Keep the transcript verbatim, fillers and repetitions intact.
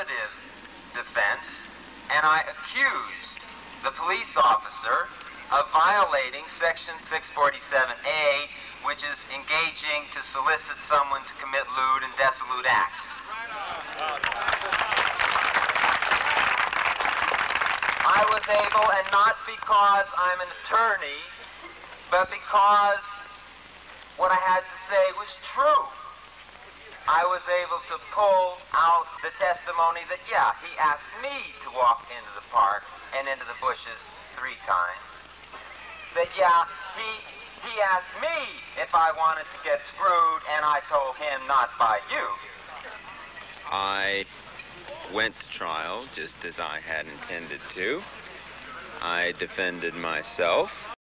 affirmative defense, and I accused the police officer of violating Section six forty-seven A, which is engaging to solicit someone to commit lewd and dissolute acts. I was able, and not because I'm an attorney, but because what I had to say was true, I was able to pull out the testimony that, yeah, he asked me to walk into the park and into the bushes three times. That, yeah, he, he asked me if I wanted to get screwed, and I told him, not by you. I went to trial just as I had intended to. I defended myself.